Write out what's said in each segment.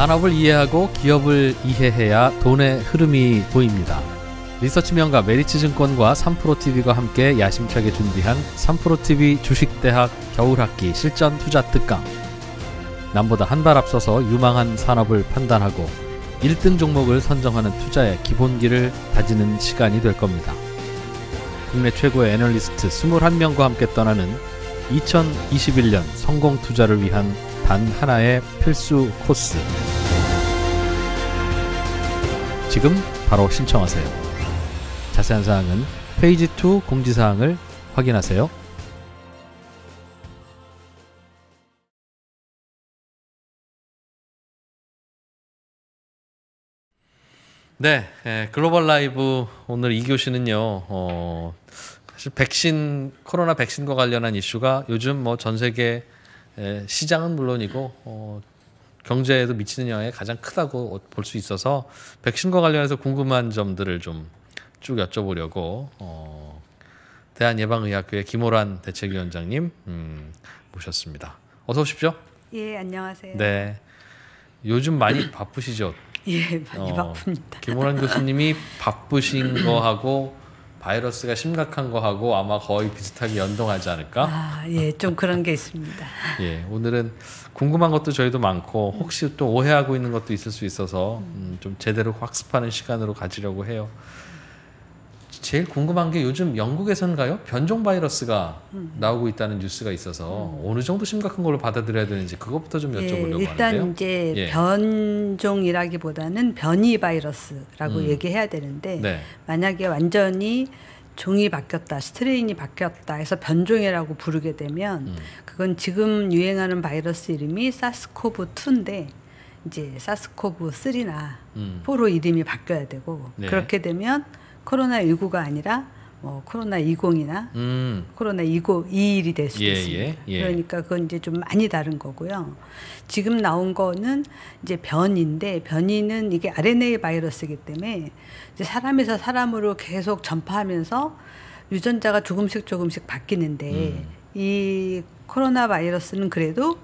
산업을 이해하고 기업을 이해해야 돈의 흐름이 보입니다. 리서치명가 메리츠증권과 3프로TV가 함께 야심차게 준비한 3프로TV 주식대학 겨울학기 실전투자특강. 남보다 한 발 앞서서 유망한 산업을 판단하고 1등 종목을 선정하는 투자의 기본기를 다지는 시간이 될 겁니다. 국내 최고의 애널리스트 21명과 함께 떠나는 2021년 성공 투자를 위한 단 하나의 필수 코스. 지금 바로 신청하세요. 자세한 사항은 페이지 2 공지사항을 확인하세요. 네, 글로벌 라이브 오늘 2교시는요. 사실 코로나 백신과 관련한 이슈가 요즘 뭐 전 세계 시장은 물론이고 경제에도 미치는 영향이 가장 크다고 볼 수 있어서 백신과 관련해서 궁금한 점들을 좀 쭉 여쭤보려고 대한예방의학교의 김오란 대책위원장님 모셨습니다. 어서 오십시오. 예, 안녕하세요. 네, 요즘 많이 바쁘시죠? 예, 많이 바쁩니다. 김오란 교수님이 바쁘신 거하고 바이러스가 심각한 거하고 아마 거의 비슷하게 연동하지 않을까? 아, 예, 좀 그런 게 있습니다. 예, 오늘은 궁금한 것도 저희도 많고 혹시 또 오해하고 있는 것도 있을 수 있어서 좀 제대로 학습하는 시간으로 가지려고 해요. 제일 궁금한 게 요즘 영국에선가요? 변종 바이러스가 나오고 있다는 뉴스가 있어서 어느 정도 심각한 걸로 받아들여야 되는지 그것부터 좀 여쭤보려고 일단 하는데요. 일단 이제 변종이라기보다는 변이 바이러스라고 얘기해야 되는데 네. 만약에 완전히 종이 바뀌었다, 스트레인이 바뀌었다 해서 변종이라고 부르게 되면 그건 지금 유행하는 바이러스 이름이 사스코브2인데 이제 사스코브3나 4로 이름이 바뀌어야 되고 네. 그렇게 되면 코로나19가 아니라 뭐 코로나20이나 코로나21이 될 수 있습니다. 예, 예. 그러니까 그건 이제 좀 많이 다른 거고요. 지금 나온 거는 이제 변인데 변이는 이게 RNA 바이러스이기 때문에 이제 사람에서 사람으로 계속 전파하면서 유전자가 조금씩 바뀌는데 이 코로나 바이러스는 그래도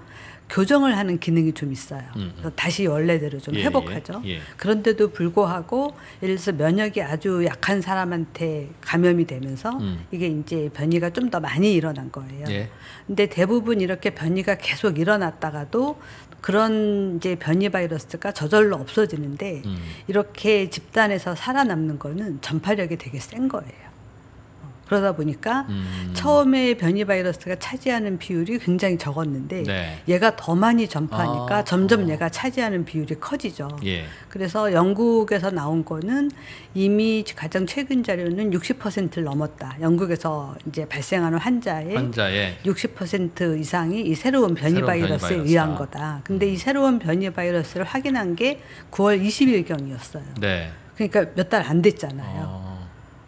교정을 하는 기능이 좀 있어요. 그래서 다시 원래대로 좀 회복하죠. 예. 그런데도 불구하고 예를 들어서 면역이 아주 약한 사람한테 감염이 되면서 이게 이제 변이가 좀 더 많이 일어난 거예요. 예. 근데 대부분 이렇게 변이가 계속 일어났다가도 그런 이제 변이 바이러스가 저절로 없어지는데 이렇게 집단에서 살아남는 거는 전파력이 되게 센 거예요. 그러다 보니까 처음에 변이 바이러스가 차지하는 비율이 굉장히 적었는데 네. 얘가 더 많이 전파하니까 점점 얘가 차지하는 비율이 커지죠. 예. 그래서 영국에서 나온 거는 이미 가장 최근 자료는 60%를 넘었다. 영국에서 이제 발생하는 환자의 60% 이상이 이 새로운 변이 바이러스에 의한 거다. 근데 이 새로운 변이 바이러스를 확인한 게 9월 20일경이었어요. 네. 그러니까 몇 달 안 됐잖아요.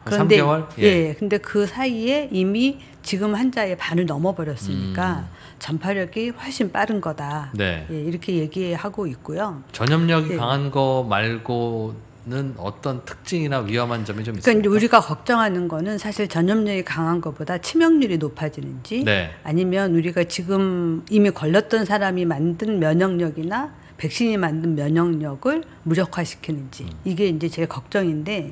그런데 3개월? 예. 근데 그 사이에 이미 지금 환자의 반을 넘어버렸으니까 전파력이 훨씬 빠른 거다. 네. 예, 이렇게 얘기하고 있고요. 전염력이 강한 거 말고는 어떤 특징이나 위험한 점이 좀 있습니까? 그러니까 우리가 걱정하는 거는 사실 전염력이 강한 것보다 치명률이 높아지는지 네. 아니면 우리가 지금 이미 걸렸던 사람이 만든 면역력이나 백신이 만든 면역력을 무력화시키는지 이게 이제 제일 걱정인데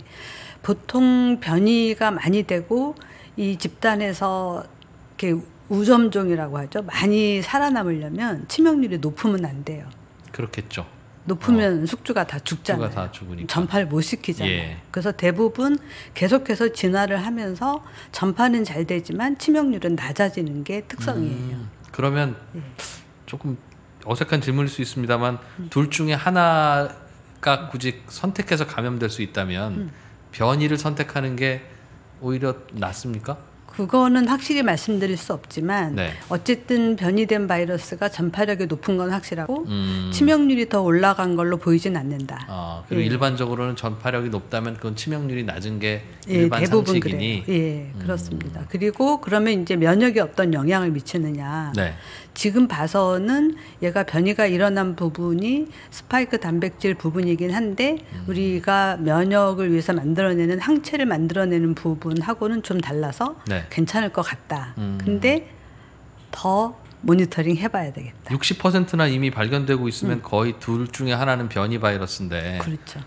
보통 변이가 많이 되고 이 집단에서 이렇게 우점종이라고 하죠. 많이 살아남으려면 치명률이 높으면 안 돼요. 그렇겠죠. 높으면 숙주가 다 죽잖아요. 숙주가 다 죽으니까. 전파를 못 시키잖아요. 예. 그래서 대부분 계속해서 진화를 하면서 전파는 잘 되지만 치명률은 낮아지는 게 특성이에요. 그러면 조금 어색한 질문일 수 있습니다만 둘 중에 하나가 굳이 선택해서 감염될 수 있다면 변이를 선택하는 게 오히려 낫습니까? 그거는 확실히 말씀드릴 수 없지만 네. 어쨌든 변이된 바이러스가 전파력이 높은 건 확실하고 치명률이 더 올라간 걸로 보이진 않는다. 그리고 일반적으로는 전파력이 높다면 그건 치명률이 낮은 게 일반 상식이니. 그래요. 예, 그렇습니다. 그리고 그러면 이제 면역에 어떤 영향을 미치느냐. 네. 지금 봐서는 얘가 변이가 일어난 부분이 스파이크 단백질 부분이긴 한데 우리가 면역을 위해서 만들어내는 항체를 만들어내는 부분하고는 좀 달라서 네. 괜찮을 것 같다. 근데 더 모니터링 해봐야 되겠다. 60%나 이미 발견되고 있으면 거의 둘 중에 하나는 변이 바이러스인데. 그렇죠.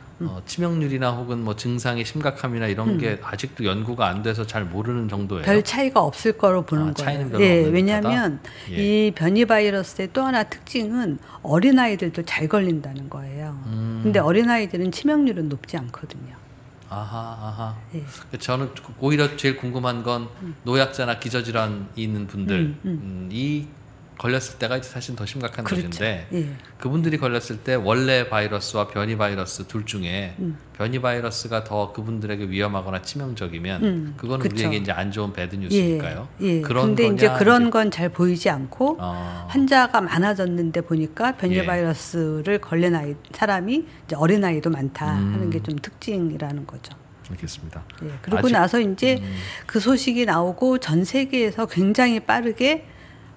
치명률이나 혹은 뭐 증상의 심각함이나 이런 게 아직도 연구가 안 돼서 잘 모르는 정도예요. 별 차이가 없을 거로 보는 거예요. 네, 왜냐하면 이 변이 바이러스의 또 하나 특징은 어린아이들도 잘 걸린다는 거예요. 근데 어린아이들은 치명률은 높지 않거든요. 아하. 예. 저는 오히려 제일 궁금한 건 노약자나 기저질환이 있는 분들이 걸렸을 때가 이제 사실 더 심각한 문제인데 그렇죠. 예. 그분들이 걸렸을 때 원래 바이러스와 변이 바이러스 둘 중에 변이 바이러스가 더 그분들에게 위험하거나 치명적이면 그건 그쵸. 우리에게 이제 안 좋은 배드 뉴스니까요. 예. 그런데 이제 그런 건 잘 보이지 않고 환자가 많아졌는데 보니까 변이 바이러스를 걸린 사람이 이제 어린 아이도 많다 하는 게 좀 특징이라는 거죠. 알겠습니다. 예. 그러고 나서 이제 그 소식이 나오고 전 세계에서 굉장히 빠르게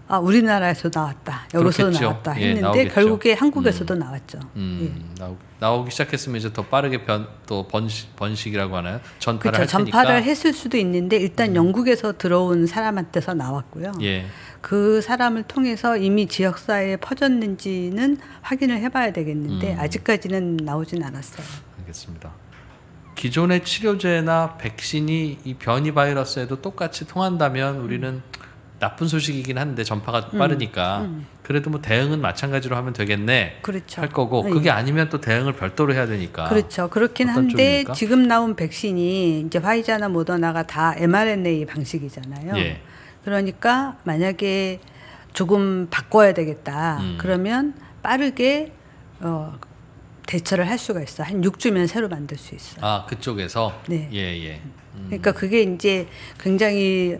아, 우리나라에서 나왔다. 여기서 나왔다 했는데 예, 결국에 한국에서도 나왔죠. 예. 나오기 시작했으면 이제 더 빠르게 번식이라고 하나요? 전파를 할 테니까. 전파를 했을 수도 있는데 일단 영국에서 들어온 사람한테서 나왔고요. 예. 그 사람을 통해서 이미 지역사회에 퍼졌는지는 확인을 해봐야 되겠는데 아직까지는 나오진 않았어요. 알겠습니다. 기존의 치료제나 백신이 이 변이 바이러스에도 똑같이 통한다면 우리는 나쁜 소식이긴 한데 전파가 빠르니까 그래도 뭐 대응은 마찬가지로 하면 되겠네 그렇죠. 할 거고 그게 아니면 또 대응을 별도로 해야 되니까 그렇죠. 그렇긴 한데 쪽입니까? 지금 나온 백신이 이제 화이자나 모더나가 다 mRNA 방식이잖아요. 예. 그러니까 만약에 조금 바꿔야 되겠다 그러면 빠르게 대처를 할 수가 있어. 한 6주면 새로 만들 수 있어. 아 그쪽에서 네. 예. 그러니까 그게 이제 굉장히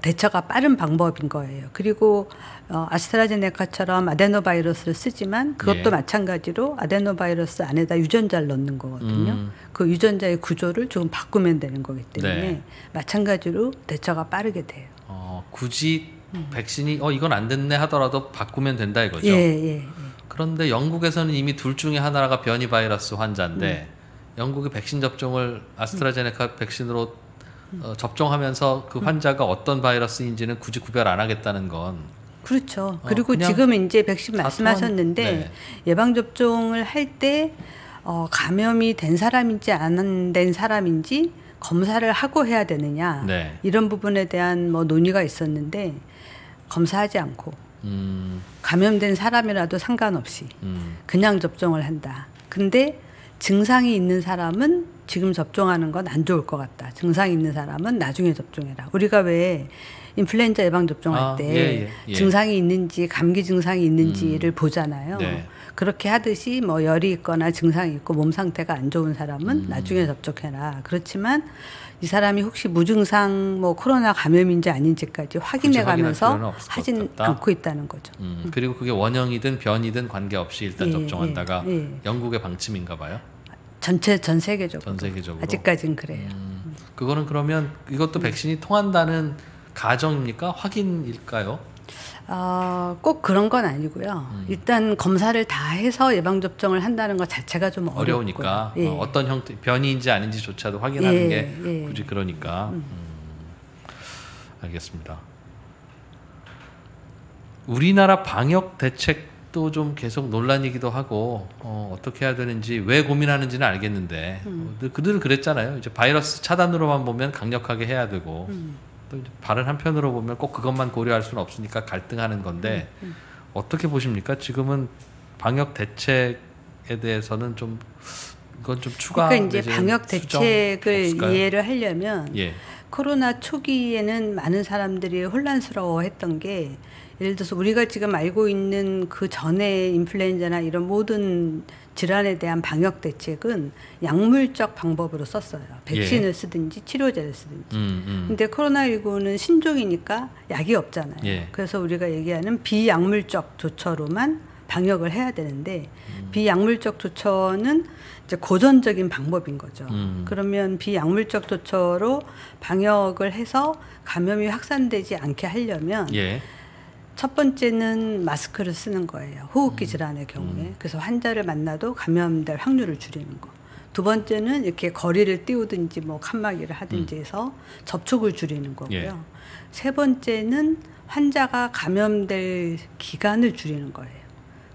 대처가 빠른 방법인 거예요. 그리고 아스트라제네카처럼 아데노바이러스를 쓰지만 그것도 마찬가지로 아데노바이러스 안에다 유전자를 넣는 거거든요. 그 유전자의 구조를 조금 바꾸면 되는 거기 때문에 마찬가지로 대처가 빠르게 돼요. 굳이 백신이 이건 안 됐네 하더라도 바꾸면 된다 이거죠? 예. 그런데 영국에서는 이미 둘 중에 하나가 변이 바이러스 환자인데 영국의 백신 접종을 아스트라제네카 백신으로 접종하면서 그 환자가 어떤 바이러스인지는 굳이 구별 안 하겠다는 건 그렇죠. 그리고 지금 이제 백신 말씀하셨는데 예방접종을 할 때 감염이 된 사람인지 안 된 사람인지 검사를 하고 해야 되느냐 이런 부분에 대한 뭐 논의가 있었는데 검사하지 않고 감염된 사람이라도 상관없이 그냥 접종을 한다. 근데 증상이 있는 사람은 지금 접종하는 건 안 좋을 것 같다. 증상이 있는 사람은 나중에 접종해라. 우리가 왜 인플루엔자 예방접종할 때 증상이 있는지 감기 증상이 있는지를 보잖아요. 그렇게 하듯이 뭐 열이 있거나 증상이 있고 몸 상태가 안 좋은 사람은 나중에 접촉해라. 그렇지만 이 사람이 혹시 무증상 뭐 코로나 감염인지 아닌지까지 확인해가면서 하진 않고 있다는 거죠. 그리고 그게 원형이든 변이든 관계없이 일단 접종한다가 영국의 방침인가 봐요. 전 세계적으로. 아직까지는 그래요. 그거는 그러면 이것도 백신이 통한다는 가정입니까? 확인일까요? 꼭 그런 건 아니고요. 일단 검사를 다 해서 예방접종을 한다는 것 자체가 좀 어려우니까 어떤 형태 변이인지 아닌지조차도 확인하는 게 굳이 그러니까. 알겠습니다. 우리나라 방역 대책도 좀 계속 논란이기도 하고 어떻게 해야 되는지 왜 고민하는지는 알겠는데 그들은 그랬잖아요. 이제 바이러스 차단으로만 보면 강력하게 해야 되고 또 다른 한편으로 보면 꼭 그것만 고려할 수는 없으니까 갈등하는 건데 어떻게 보십니까? 지금은 방역 대책에 대해서는 좀 이건 좀 추가. 그러니까 이제 방역 대책을 이해를 하려면 코로나 초기에는 많은 사람들이 혼란스러워했던 게 예를 들어서 우리가 지금 알고 있는 그 전에 인플루엔자나 이런 모든 질환에 대한 방역 대책은 약물적 방법으로 썼어요. 백신을 쓰든지 치료제를 쓰든지. 근데 코로나19는 신종이니까 약이 없잖아요. 그래서 우리가 얘기하는 비약물적 조처로만 방역을 해야 되는데 비약물적 조처는 이제 고전적인 방법인 거죠. 그러면 비약물적 조처로 방역을 해서 감염이 확산되지 않게 하려면 첫 번째는 마스크를 쓰는 거예요. 호흡기 질환의 경우에. 그래서 환자를 만나도 감염될 확률을 줄이는 거. 두 번째는 이렇게 거리를 띄우든지 뭐 칸막이를 하든지 해서 접촉을 줄이는 거고요. 예. 세 번째는 환자가 감염될 기간을 줄이는 거예요.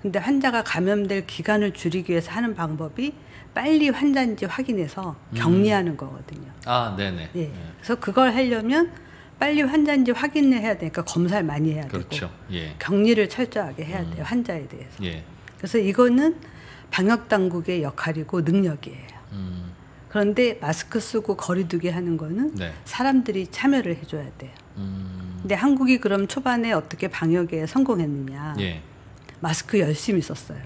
근데 환자가 감염될 기간을 줄이기 위해서 하는 방법이 빨리 환자인지 확인해서 격리하는 거거든요. 아, 네네. 예. 예. 그래서 그걸 하려면 빨리 환자인지 확인을 해야 되니까 검사를 많이 해야 되고 예. 격리를 철저하게 해야 돼요. 환자에 대해서. 예. 그래서 이거는 방역당국의 역할이고 능력이에요. 그런데 마스크 쓰고 거리 두기 하는 거는 네. 사람들이 참여를 해줘야 돼요. 근데 한국이 그럼 초반에 어떻게 방역에 성공했느냐. 예. 마스크 열심히 썼어요.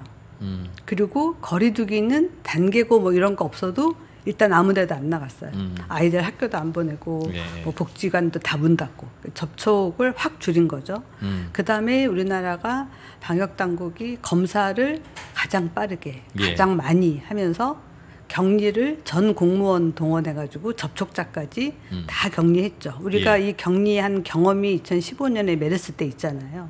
그리고 거리 두기는 단계고 뭐 이런 거 없어도 일단 아무 데도 안 나갔어요. 아이들 학교도 안 보내고 예. 뭐 복지관도 다 문 닫고 접촉을 확 줄인 거죠. 그다음에 우리나라가 방역당국이 검사를 가장 빠르게 예. 가장 많이 하면서 격리를 전 공무원 동원해가지고 접촉자까지 다 격리했죠. 우리가 예. 이 격리한 경험이 2015년에 메르스 때 있잖아요.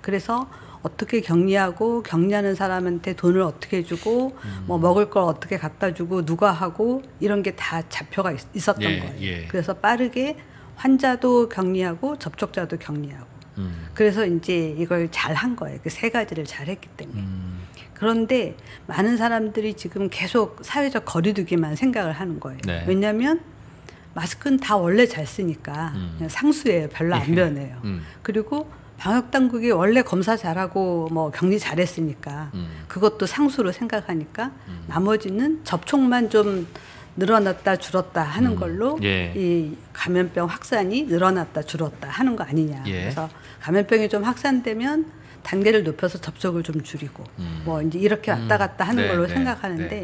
그래서 어떻게 격리하고 격리하는 사람한테 돈을 어떻게 주고 뭐 먹을 걸 어떻게 갖다 주고 누가 하고 이런 게 다 잡혀가 있었던 예, 거예요. 예. 그래서 빠르게 환자도 격리하고 접촉자도 격리하고 그래서 이제 이걸 잘 한 거예요. 그 세 가지를 잘 했기 때문에. 그런데 많은 사람들이 지금 계속 사회적 거리두기만 생각을 하는 거예요. 네. 왜냐하면 마스크는 다 원래 잘 쓰니까 그냥 상수예요. 별로 안 변해요. 그리고 방역당국이 원래 검사 잘하고 뭐 격리 잘했으니까 그것도 상수로 생각하니까 나머지는 접촉만 좀 늘어났다 줄었다 하는 걸로 예. 이 감염병 확산이 늘어났다 줄었다 하는 거 아니냐. 예. 그래서 감염병이 좀 확산되면 단계를 높여서 접촉을 좀 줄이고 뭐 이제 이렇게 왔다 갔다 하는 걸로 생각하는데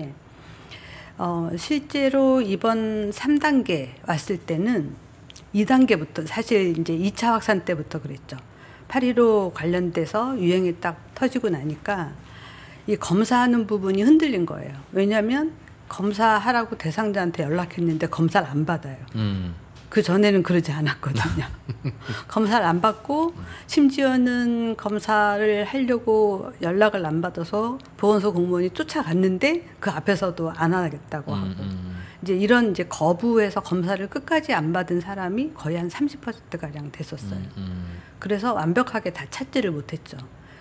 네. 실제로 이번 3단계 왔을 때는 2단계부터 사실 이제 2차 확산 때부터 그랬죠. 8.15 관련돼서 유행이 딱 터지고 나니까 이 검사하는 부분이 흔들린 거예요. 왜냐하면 검사하라고 대상자한테 연락했는데 검사를 안 받아요. 그 전에는 그러지 않았거든요. 검사를 안 받고 심지어는 검사를 하려고 연락을 안 받아서 보건소 공무원이 쫓아갔는데 그 앞에서도 안 하겠다고 하고 이제 이런 이제 거부해서 검사를 끝까지 안 받은 사람이 거의 한 30% 가량 됐었어요. 그래서 완벽하게 다 찾지를 못했죠.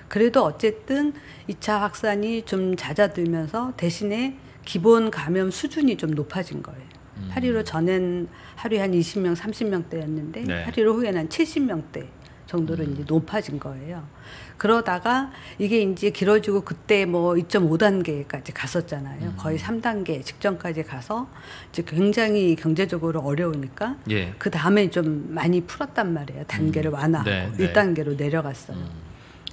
그래도 어쨌든 2차 확산이 좀 잦아들면서 대신에 기본 감염 수준이 좀 높아진 거예요. 8.15 전엔 하루에 한 20명, 30명대였는데 네. 8.15 후에는 한 70명대 정도로 이제 높아진 거예요. 그러다가 이게 이제 길어지고 그때 뭐 2.5단계까지 갔었잖아요. 거의 3단계 직전까지 가서 이제 굉장히 경제적으로 어려우니까 예. 그 다음에 좀 많이 풀었단 말이에요. 단계를 완화하고 네, 네. 1단계로 내려갔어요.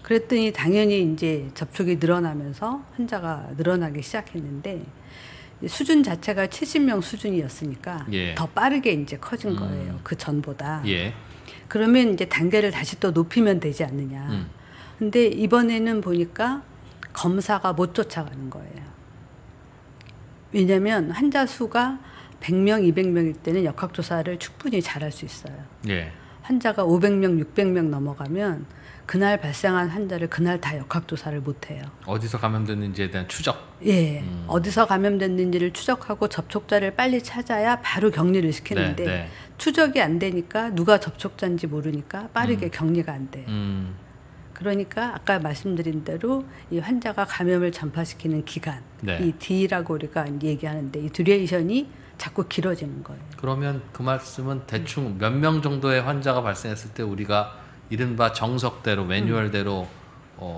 그랬더니 당연히 이제 접촉이 늘어나면서 환자가 늘어나기 시작했는데 수준 자체가 70명 수준이었으니까 예. 더 빠르게 이제 커진 거예요. 그 전보다. 예. 그러면 이제 단계를 다시 또 높이면 되지 않느냐. 근데 이번에는 보니까 검사가 못 쫓아가는 거예요. 왜냐면 환자 수가 100명, 200명일 때는 역학조사를 충분히 잘할 수 있어요. 예. 환자가 500명, 600명 넘어가면 그날 발생한 환자를 그날 다 역학조사를 못해요. 어디서 감염됐는지에 대한 추적. 예, 어디서 감염됐는지를 추적하고 접촉자를 빨리 찾아야 바로 격리를 시키는데 네, 네. 추적이 안 되니까 누가 접촉자인지 모르니까 빠르게 격리가 안 돼요. 그러니까 아까 말씀드린 대로 이 환자가 감염을 전파시키는 기간, 네. 이 D라고 우리가 얘기하는데 이 듀레이션이 자꾸 길어지는 거예요. 그러면 그 말씀은 대충 몇 명 정도의 환자가 발생했을 때 우리가 이른바 정석대로 매뉴얼대로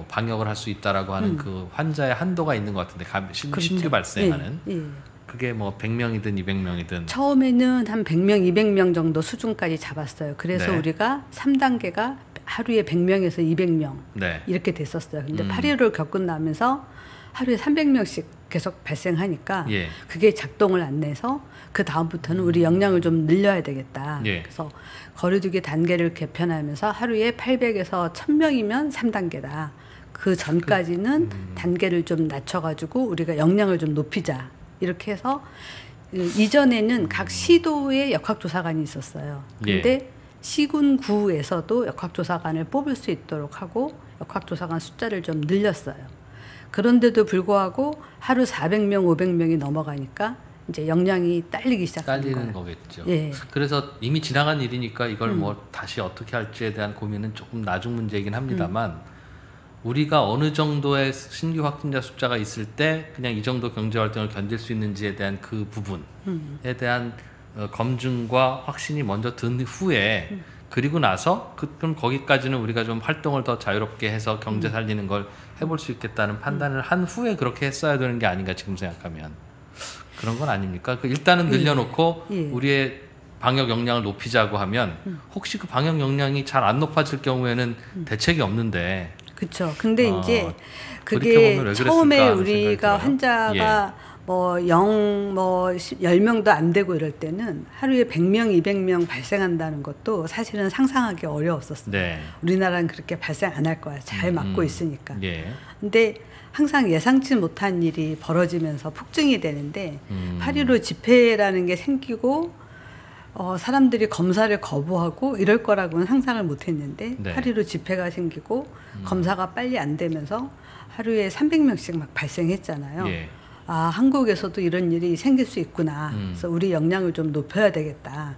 방역을 할 수 있다라고 하는 그 환자의 한도가 있는 것 같은데 신규 발생하는 예, 예. 그게 뭐 100명이든 200명이든 처음에는 한 100명, 200명 정도 수준까지 잡았어요. 그래서 네. 우리가 3단계가 하루에 100명에서 200명 네. 이렇게 됐었어요. 근데 8.15를 겪고 나면서 하루에 300명씩 계속 발생하니까 예. 그게 작동을 안 내서 그 다음부터는 우리 역량을 좀 늘려야 되겠다. 예. 그래서 거리두기 단계를 개편하면서 하루에 800에서 1000명이면 3단계다. 그 전까지는 단계를 좀 낮춰가지고 우리가 역량을 좀 높이자. 이렇게 해서 이전에는 각 시도에 역학조사관이 있었어요. 근데 예. 시군구에서도 역학조사관을 뽑을 수 있도록 하고 역학조사관 숫자를 좀 늘렸어요. 그런데도 불구하고 하루 400명, 500명이 넘어가니까 이제 역량이 딸리기 시작하는 딸리는 거겠죠. 예. 그래서 이미 지나간 일이니까 이걸 뭐 다시 어떻게 할지에 대한 고민은 조금 나중 문제이긴 합니다만 우리가 어느 정도의 신규 확진자 숫자가 있을 때 그냥 이 정도 경제활동을 견딜 수 있는지에 대한 그 부분에 대한 검증과 확신이 먼저 든 후에 그리고 나서 그럼 거기까지는 우리가 좀 활동을 더 자유롭게 해서 경제 살리는 걸 해볼 수 있겠다는 판단을 한 후에 그렇게 했어야 되는 게 아닌가 지금 생각하면 그런 건 아닙니까? 그 일단은 늘려놓고 예. 예. 우리의 방역 역량을 높이자고 하면 혹시 그 방역 역량이 잘 안 높아질 경우에는 대책이 없는데 그렇죠. 근데 이제 그게 처음에 우리가 환자가 예. 뭐 10명도 안 되고 이럴 때는 하루에 100명, 200명 발생한다는 것도 사실은 상상하기 어려웠었어요. 네. 우리나라는 그렇게 발생 안 할 거야. 잘 막고 있으니까. 예. 근데 항상 예상치 못한 일이 벌어지면서 폭증이 되는데 8.15 집회라는 게 생기고 사람들이 검사를 거부하고 이럴 거라고는 상상을 못했는데 네. 8.15 집회가 생기고 검사가 빨리 안 되면서 하루에 300명씩 막 발생했잖아요. 예. 아, 한국에서도 이런 일이 생길 수 있구나. 그래서 우리 역량을 좀 높여야 되겠다.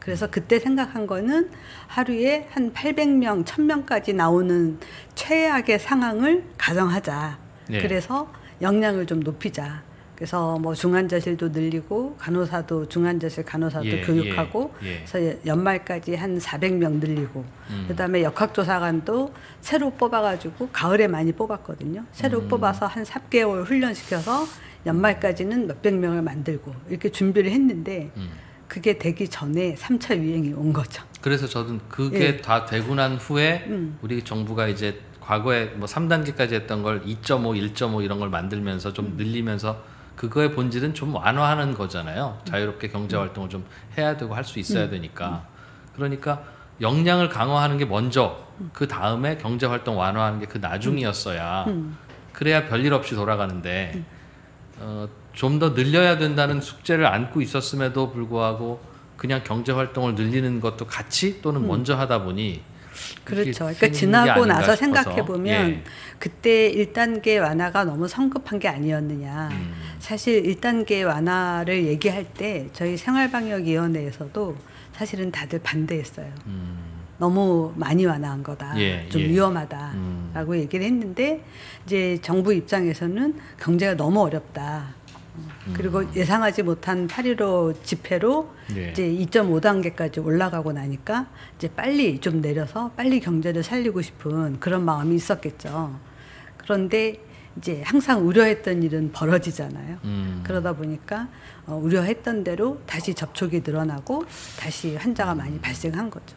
그래서 그때 생각한 거는 하루에 한 800명, 1000명까지 나오는 최악의 상황을 가정하자. 네. 그래서 역량을 좀 높이자. 그래서 뭐 중환자실도 늘리고 간호사도 중환자실 간호사도 예, 교육하고 예, 예. 그래서 연말까지 한 400명 늘리고 그다음에 역학조사관도 새로 뽑아가지고 가을에 많이 뽑았거든요. 새로 뽑아서 한 3개월 훈련시켜서 연말까지는 몇백 명을 만들고 이렇게 준비를 했는데 그게 되기 전에 3차 유행이 온 거죠. 그래서 저는 그게 예. 다 되고 난 후에 우리 정부가 이제 과거에 뭐 3단계까지 했던 걸 2.5, 1.5 이런 걸 만들면서 좀 늘리면서 그거의 본질은 좀 완화하는 거잖아요. 자유롭게 경제활동을 좀 해야 되고 할 수 있어야 되니까. 그러니까 역량을 강화하는 게 먼저 그 다음에 경제활동 완화하는 게 그 나중이었어야 그래야 별일 없이 돌아가는데 좀 더 늘려야 된다는 숙제를 안고 있었음에도 불구하고 그냥 경제활동을 늘리는 것도 같이 또는 먼저 하다 보니 그렇죠. 그러니까 지나고 나서 생각해 보면 예. 그때 1단계 완화가 너무 성급한 게 아니었느냐. 사실 1단계 완화를 얘기할 때 저희 생활방역위원회에서도 사실은 다들 반대했어요. 너무 많이 완화한 거다. 예, 좀 예. 위험하다라고 얘기를 했는데 이제 정부 입장에서는 경제가 너무 어렵다. 그리고 예상하지 못한 8.15 집회로 예. 이제 2.5단계까지 올라가고 나니까 이제 빨리 좀 내려서 빨리 경제를 살리고 싶은 그런 마음이 있었겠죠. 그런데 이제 항상 우려했던 일은 벌어지잖아요. 그러다 보니까 우려했던 대로 다시 접촉이 늘어나고 다시 환자가 많이 발생한 거죠.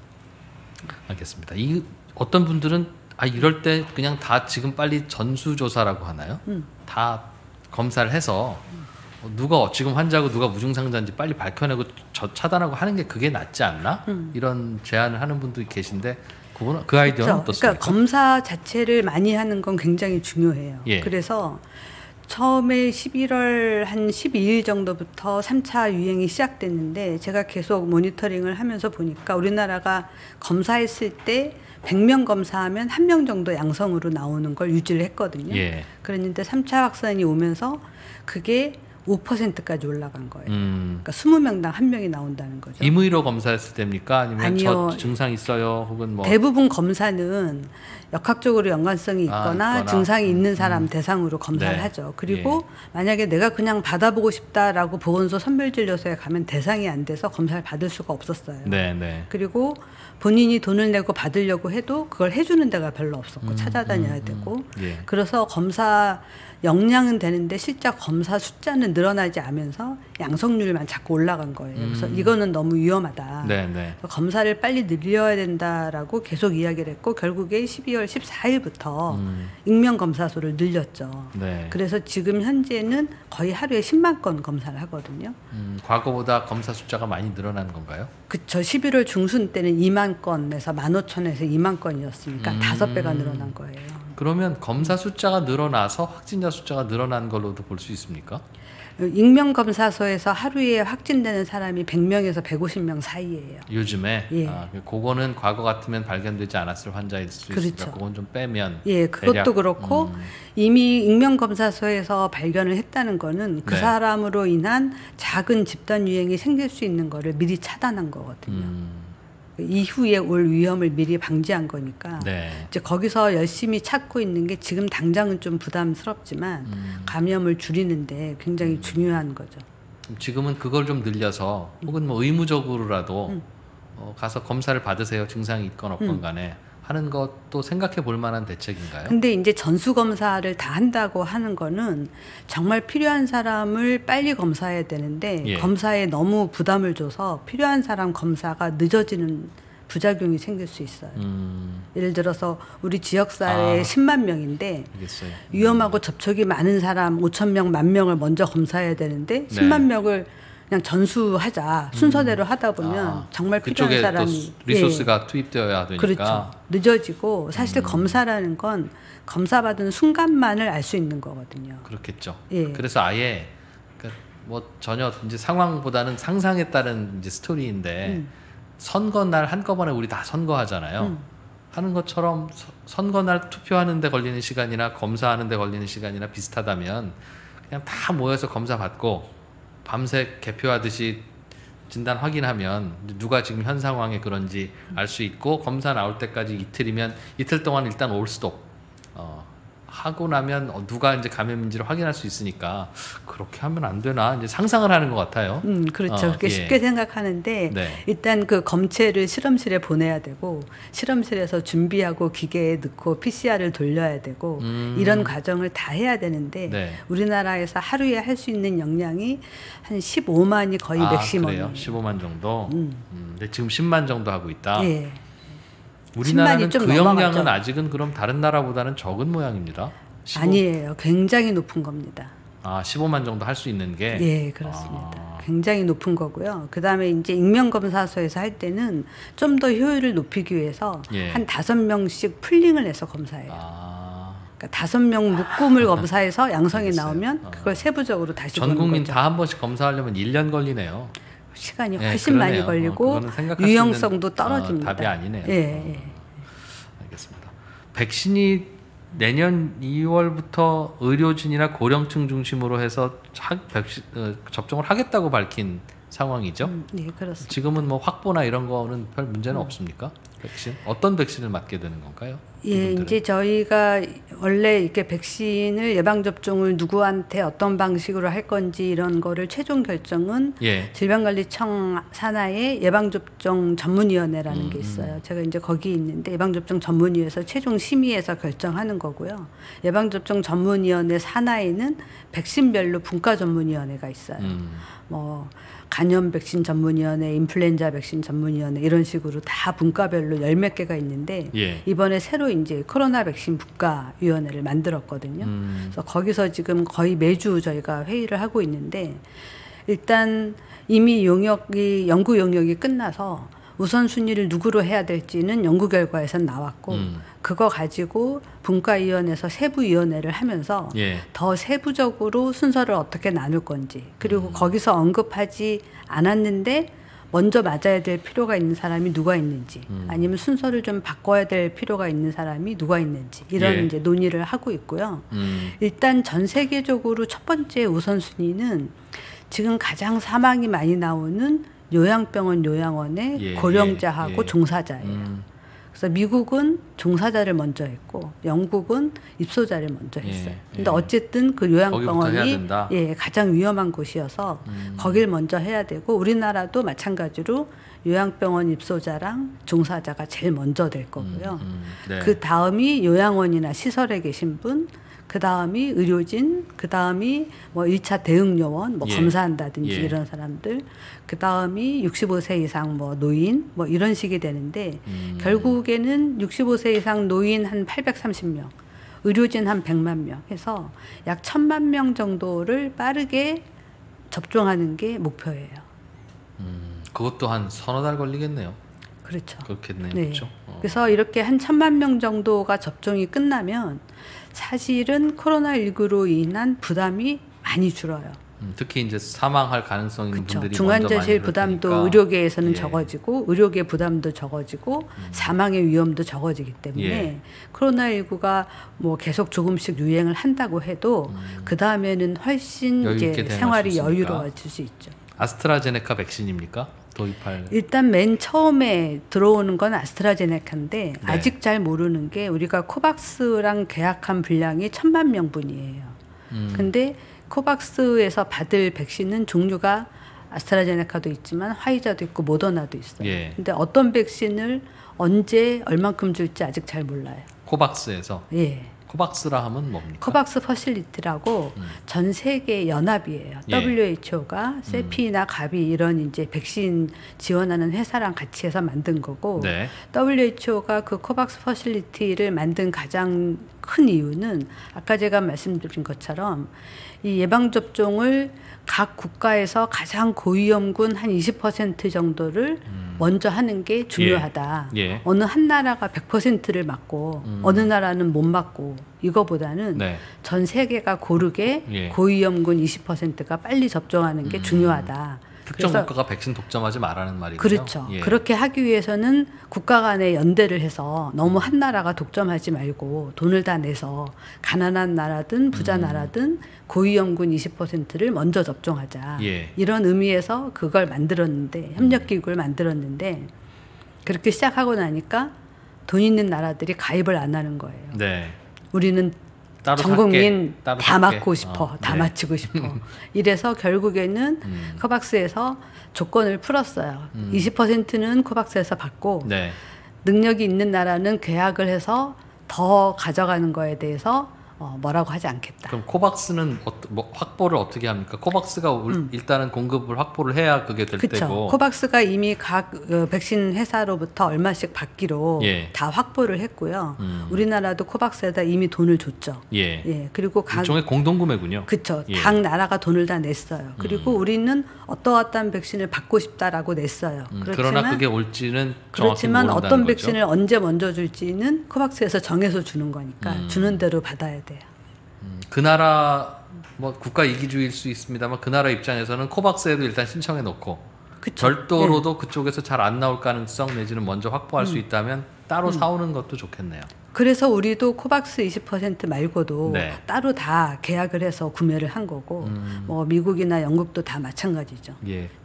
알겠습니다. 이 어떤 분들은 아 이럴 때 그냥 다 지금 빨리 전수조사라고 하나요? 다 검사를 해서 누가 지금 환자고 누가 무증상자인지 빨리 밝혀내고 차단하고 하는 게 그게 낫지 않나? 이런 제안을 하는 분들이 계신데 그 아이디어는 그렇죠. 어떻습니까? 그러니까 검사 자체를 많이 하는 건 굉장히 중요해요. 예. 그래서 처음에 11월 한 12일 정도부터 3차 유행이 시작됐는데 제가 계속 모니터링을 하면서 보니까 우리나라가 검사했을 때 100명 검사하면 1명 정도 양성으로 나오는 걸 유지를 했거든요. 예. 그랬는데 3차 확산이 오면서 그게 5%까지 올라간 거예요. 그러니까 20명당 1명이 나온다는 거죠. 임의로 검사했을 때입니까? 아니면 아니요. 저 증상 있어요? 혹은 뭐 대부분 검사는 역학적으로 연관성이 있거나, 증상이 있는 사람 대상으로 검사를 네. 하죠. 그리고 예. 만약에 내가 그냥 받아보고 싶다라고 보건소 선별진료소에 가면 대상이 안 돼서 검사를 받을 수가 없었어요. 네, 네. 그리고 본인이 돈을 내고 받으려고 해도 그걸 해주는 데가 별로 없었고 찾아다녀야 되고 예. 그래서 검사 역량은 되는데 실제 검사 숫자는 늘어나지 않으면서 양성률만 자꾸 올라간 거예요. 그래서 이거는 너무 위험하다. 네, 네. 검사를 빨리 늘려야 된다라고 계속 이야기를 했고 결국에 12월 14일부터 익명검사소를 늘렸죠. 네. 그래서 지금 현재는 거의 하루에 10만 건 검사를 하거든요. 과거보다 검사 숫자가 많이 늘어난 건가요? 그쵸. 11월 중순 때는 2만 건에서 15,000에서 2만 건이었으니까 5배가 늘어난 거예요. 그러면 검사 숫자가 늘어나서 확진자 숫자가 늘어난 걸로도 볼 수 있습니까? 익명검사소에서 하루에 확진되는 사람이 100명에서 150명 사이예요. 요즘에? 예. 아, 그거는 과거 같으면 발견되지 않았을 환자일 수 그렇죠. 있으니까 그건 좀 빼면. 예, 그것도 대략. 그렇고 이미 익명검사소에서 발견을 했다는 거는 그 네. 사람으로 인한 작은 집단 유행이 생길 수 있는 거를 미리 차단한 거거든요. 이후에 올 위험을 미리 방지한 거니까 네. 이제 거기서 열심히 찾고 있는 게 지금 당장은 좀 부담스럽지만 감염을 줄이는데 굉장히 중요한 거죠. 지금은 그걸 좀 늘려서 혹은 뭐 의무적으로라도 가서 검사를 받으세요. 증상이 있건 없건 간에 하는 것도 생각해 볼 만한 대책인가요? 근데 이제 전수검사를 다 한다고 하는 거는 정말 필요한 사람을 빨리 검사해야 되는데 예. 검사에 너무 부담을 줘서 필요한 사람 검사가 늦어지는 부작용이 생길 수 있어요. 예를 들어서 우리 지역사회에 10만 명인데 알겠어요. 위험하고 접촉이 많은 사람 5천 명, 1만 명을 먼저 검사해야 되는데 네. 10만 명을 그냥 전수하자 순서대로 하다 보면 정말 필요한 사람이 리소스가 예. 투입되어야 되니까 그렇죠. 늦어지고 사실 검사라는 건 검사받은 순간만을 알 수 있는 거거든요. 그렇겠죠. 예. 그래서 아예 그러니까 뭐 전혀 이제 상황보다는 상상에 따른 이제 스토리인데 선거 날 한꺼번에 우리 다 선거하잖아요. 하는 것처럼 선거 날 투표하는 데 걸리는 시간이나 검사하는 데 걸리는 시간이나 비슷하다면 그냥 다 모여서 검사 받고 밤새 개표하듯이 진단 확인하면 누가 지금 현 상황에 그런지 알 수 있고 검사 나올 때까지 이틀이면 이틀 동안 일단 올 수도 하고 나면 누가 이제 감염인지를 확인할 수 있으니까 그렇게 하면 안 되나 이제 상상을 하는 것 같아요. 그렇죠. 그게 쉽게 예. 생각하는데 네. 일단 그 검체를 실험실에 보내야 되고 실험실에서 준비하고 기계에 넣고 PCR을 돌려야 되고 이런 과정을 다 해야 되는데 네. 우리나라에서 하루에 할 수 있는 역량이 한 15만이 거의 맥시멈이에요. 15만 정도. 근데 지금 10만 정도 하고 있다. 예. 우리나라는 그 넘어갔죠. 역량은 아직은 그럼 다른 나라보다는 적은 모양입니다. 15? 아니에요. 굉장히 높은 겁니다. 아, 15만 정도 할 수 있는 게? 예, 그렇습니다. 굉장히 높은 거고요. 그 다음에 이제 익명검사소에서 할 때는 좀 더 효율을 높이기 위해서 예. 한 5명씩 풀링을 해서 검사해요. 그러니까 5명 묶음을 검사해서 양성이 알겠어요. 나오면 그걸 세부적으로 다시 보는 거죠. 전 국민 다 한 번씩 검사하려면 1년 걸리네요. 시간이 훨씬 네, 많이 걸리고 유용성도 떨어집니다. 답이 아니네요. 예, 예. 알겠습니다. 백신이 내년 2월부터 의료진이나 고령층 중심으로 해서 접종을 하겠다고 밝힌 상황이죠. 네, 그렇습니다. 지금은 뭐 확보나 이런 거는 별 문제는 없습니까? 백신 어떤 백신을 맞게 되는 건가요? 예, 이분들은? 이제 저희가 원래 이렇게 백신을 예방 접종을 누구한테 어떤 방식으로 할 건지 이런 거를 최종 결정은 예. 질병관리청 산하의 예방 접종 전문위원회라는 게 있어요. 제가 이제 거기 있는데 예방 접종 전문위에서 최종 심의에서 결정하는 거고요. 예방 접종 전문위원회 산하에는 백신별로 분과 전문위원회가 있어요. 뭐 간염 백신 전문위원회, 인플루엔자 백신 전문위원회 이런 식으로 다 분과별로 10몇 개가 있는데 예. 이번에 새로 이제 코로나 백신 분과위원회를 만들었거든요. 그래서 거기서 지금 거의 매주 저희가 회의를 하고 있는데 일단 이미 연구 용역이 끝나서 우선순위를 누구로 해야 될지는 연구 결과에서 나왔고 그거 가지고 분과위원회에서 세부위원회를 하면서 예. 더 세부적으로 순서를 어떻게 나눌 건지 그리고 거기서 언급하지 않았는데 먼저 맞아야 될 필요가 있는 사람이 누가 있는지 아니면 순서를 좀 바꿔야 될 필요가 있는 사람이 누가 있는지 이런 예. 이제 논의를 하고 있고요. 일단 전 세계적으로 첫 번째 우선순위는 지금 가장 사망이 많이 나오는 요양병원 요양원의 예, 고령자하고 예, 예. 종사자예요. 그래서 미국은 종사자를 먼저 했고 영국은 입소자를 먼저 했어요. 근데 어쨌든 그 요양병원이 예, 가장 위험한 곳이어서 거길 먼저 해야 되고 우리나라도 마찬가지로 요양병원 입소자랑 종사자가 제일 먼저 될 거고요. 네. 그 다음이 요양원이나 시설에 계신 분, 그 다음이 의료진, 그 다음이 뭐 1차 대응요원, 뭐 예. 검사한다든지 예. 이런 사람들, 그 다음이 65세 이상 뭐 노인, 뭐 이런 식이 되는데 결국에는 65세 이상 노인 한 830명, 의료진 한 100만 명 해서 약 1000만 명 정도를 빠르게 접종하는 게 목표예요. 그것도 한 서너 달 걸리겠네요. 그렇죠. 그렇겠네요. 네. 그렇죠? 그래서 이렇게 한 1000만 명 정도가 접종이 끝나면 사실은 코로나19로 인한 부담이 많이 줄어요. 특히 이제 사망할 가능성인 분들이 중환자실 부담도 의료계에서는 적어지고 의료계 부담도 적어지고 사망의 위험도 적어지기 때문에 코로나19가 뭐 계속 조금씩 유행을 한다고 해도 그 다음에는 훨씬 이제 생활이 여유로워질 수 있죠. 아스트라제네카 백신입니까? 도입할 일단 맨 처음에 들어오는 건 아스트라제네카인데 아직 잘 모르는 게 우리가 코박스랑 계약한 분량이 1000만 명분이에요. 근데 코박스에서 받을 백신은 종류가 아스트라제네카도 있지만 화이자도 있고 모더나도 있어요. 근데 어떤 백신을 언제 얼만큼 줄지 아직 잘 몰라요. 코박스에서? 코박스라 하면 뭡니까? 코박스 퍼실리티라고 전 세계 연합이에요. WHO가 세피나 가비 이런 이제 백신 지원하는 회사랑 같이 해서 만든 거고 WHO가 그 코박스 퍼실리티를 만든 가장 큰 이유는 아까 제가 말씀드린 것처럼 이 예방접종을 각 국가에서 가장 고위험군 한 20% 정도를 먼저 하는 게 중요하다. 어느 한 나라가 100%를 맞고 어느 나라는 못 맞고 이거보다는 전 세계가 고르게 고위험군 20%가 빨리 접종하는 게 중요하다. 특정 국가가 백신 독점하지 말라는 말이죠. 그렇죠. 그렇게 하기 위해서는 국가 간에 연대를 해서 너무 한 나라가 독점하지 말고 돈을 다 내서 가난한 나라든 부자 나라든 고위험군 20%를 먼저 접종하자. 이런 의미에서 그걸 만들었는데 협력기구를 만들었는데 그렇게 시작하고 나니까 돈 있는 나라들이 가입을 안 하는 거예요. 우리는 전 국민 다 맞고 싶어, 다 맞추고 싶어. 이래서 결국에는 코박스에서 조건을 풀었어요. 20%는 코박스에서 받고 능력이 있는 나라는 계약을 해서 더 가져가는 거에 대해서 뭐라고 하지 않겠다. 그럼 코박스는 뭐 확보를 어떻게 합니까? 코박스가 일단은 공급을 확보를 해야 그게 될 테고. 코박스가 이미 각 백신 회사로부터 얼마씩 받기로 다 확보를 했고요. 우리나라도 코박스에다 이미 돈을 줬죠. 그리고 각 일종의 공동구매군요. 그렇죠. 각 나라가 돈을 다 냈어요. 그리고 우리는 어떠한 백신을 받고 싶다라고 냈어요. 그러나 그게 올지는 정확히 모른다는 거죠. 어떤 백신을 언제 먼저 줄지는 코박스에서 정해서 주는 거니까 주는 대로 받아야 돼요. 그 나라 뭐 국가 이기주의일 수 있습니다만 그 나라 입장에서는 코박스에도 일단 신청해 놓고 별도로도 그쪽에서 잘 안 나올 가능성 내지는 먼저 확보할 수 있다면 따로 사오는 것도 좋겠네요. 그래서 우리도 코박스 20% 말고도 따로 다 계약을 해서 구매를 한 거고 뭐 미국이나 영국도 다 마찬가지죠.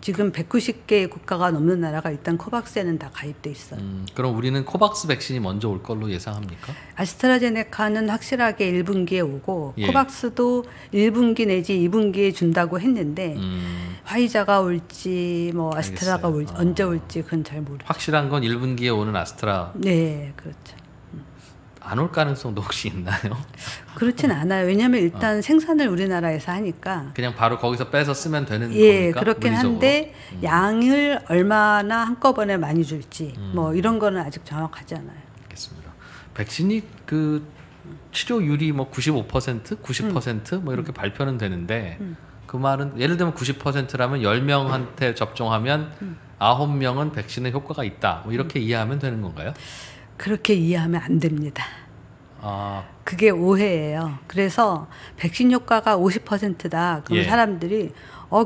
지금 190개의 국가가 넘는 나라가 일단 코박스에는 다 가입돼 있어요. 그럼 우리는 코박스 백신이 먼저 올 걸로 예상합니까? 아스트라제네카는 확실하게 1분기에 오고 코박스도 1분기 내지 2분기에 준다고 했는데 화이자가 올지 뭐 아스트라가 올지, 언제 올지 그건 잘 모르죠. 확실한 건 1분기에 오는 아스트라. 네, 그렇죠. 안 올 가능성도 혹시 있나요? 그렇진 않아요. 왜냐하면 일단 생산을 우리나라에서 하니까 그냥 바로 거기서 빼서 쓰면 되는 거니까 그렇긴 물리적으로. 한데 양을 얼마나 한꺼번에 많이 줄지 뭐 이런 거는 아직 정확하지 않아요. 알겠습니다. 백신이 그 치료율이 뭐 95%, 90% 뭐 이렇게 발표는 되는데 그 말은 예를 들면 90%라면 10명한테 접종하면 9명은 백신의 효과가 있다. 뭐 이렇게 이해하면 되는 건가요? 그렇게 이해하면 안 됩니다. 그게 오해예요. 그래서 백신 효과가 50%다. 그럼 사람들이